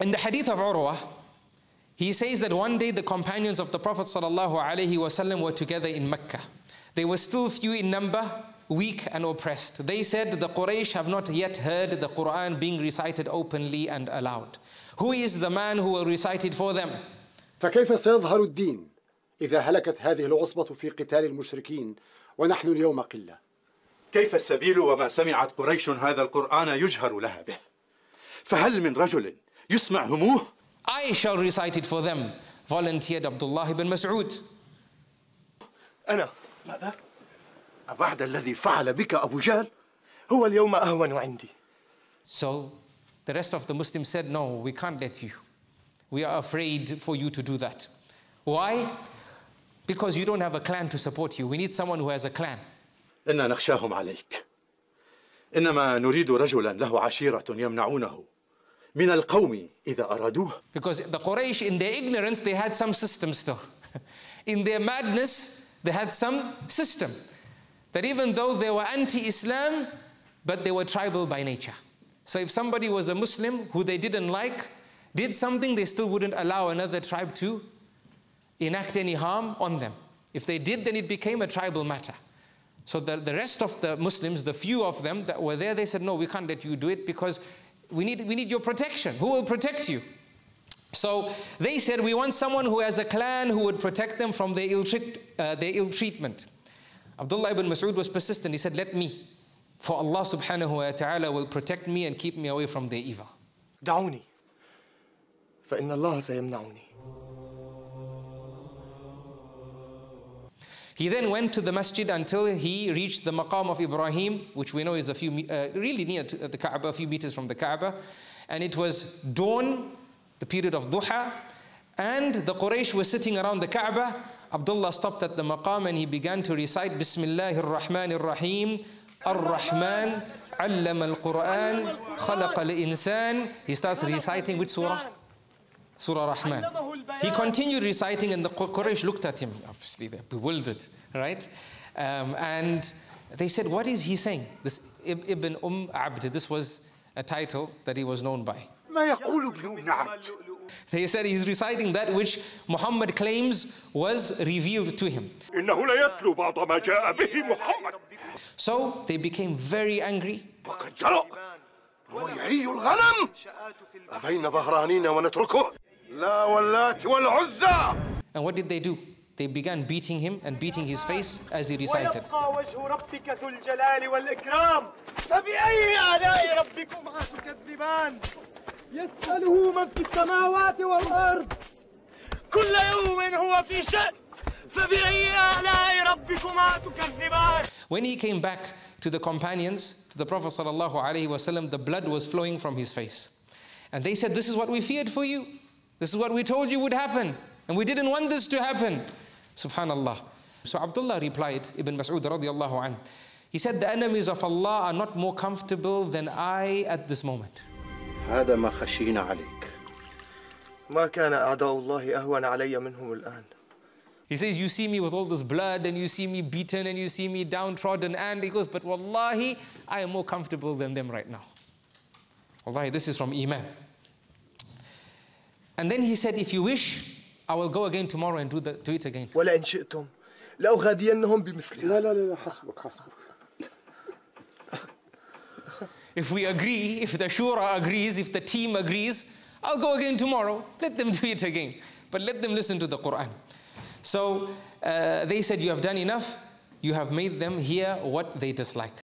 In the Hadith of Arooah, he says that one day the companions of the Prophet ﷺ were together in Mecca. They were still few in number, weak and oppressed. They said the Quraysh have not yet heard the Quran being recited openly and aloud. Who is the man who will recite it for them? فكيف سيظهر الدين إذا هلكت هذه العصبة في قتال المشركين ونحن اليوم قلة؟ كيف السبيل وما سمعت قريش هذا القرآن يجهر لها به؟ فهل من رجل يسمع هموه؟ I shall recite it for them, volunteered Abdullah ibn Mas'ud. أنا ماذا؟ أبعد الذي فعل بك أبو جهل هو اليوم أهون عندي. So the rest of the Muslims said, no, we can't let you. We are afraid for you to do that. Why? Because you don't have a clan to support you. We need someone who has a clan. إنا نخشاهم عليك. إنما نريد رجلا له عشيرة يمنعونه من القوم إذا أرادوه. Because the Quraysh, in their ignorance, they had some system still. In their madness, they had some system. That even though they were anti-Islam, but they were tribal by nature. So if somebody was a Muslim who they didn't like, did something, they still wouldn't allow another tribe to enact any harm on them. If they did, then it became a tribal matter. So the rest of the Muslims, the few of them that were there, they said, no, we can't let you do it because we need your protection. Who will protect you? So they said, we want someone who has a clan who would protect them from their ill treatment. Abdullah ibn Mas'ud was persistent. He said, let me, for Allah subhanahu wa ta'ala will protect me and keep me away from their evil. دعوني فإن الله سيمنعني. He then went to the masjid until he reached the Maqam of Ibrahim, which we know is a few, really near to the Kaaba, a few meters from the Kaaba. And it was dawn, the period of Duha, and the Quraysh were sitting around the Kaaba. Abdullah stopped at the Maqam and he began to recite Bismillahir Rahmanir Raheem, Ar Rahman, Allama al-Quran, Khalaqa al-Insan. He starts reciting which surah? Surah Rahman. He continued reciting and the Quraysh looked at him. Obviously, they're bewildered, right? And they said, what is he saying? This Ibn Abd, this was a title that he was known by. They said he's reciting that which Muhammad claims was revealed to him. So they became very angry. And what did they do? They began beating him and beating his face as he recited. يسأله من في السماوات والأرض كل يوم هو في شأن فبأي آلاء ربكما تكذبان. When he came back to the companions, to the Prophet ﷺ, the blood was flowing from his face. And they said, this is what we feared for you. This is what we told you would happen. And we didn't want this to happen. Subhanallah. So Abdullah replied, Ibn Mas'ud radiallahu anhu, he said, the enemies of Allah are not more comfortable than I at this moment. هذا ما خشينا عليك. ما كان أعداء الله أهون علي منهم الآن. He says, you see me with all this blood and you see me beaten and you see me downtrodden and he goes, but wallahi, I am more comfortable than them right now. Wallahi, this is from Iman. And then he said, if you wish, I will go again tomorrow and do it again. ولئن شئتم لأغادينهم بمثله. لا لا لا حسبك حسبك. If we agree, if the shura agrees, if the team agrees, I'll go again tomorrow. Let them do it again. But let them listen to the Quran. So they said, you have done enough. You have made them hear what they dislike.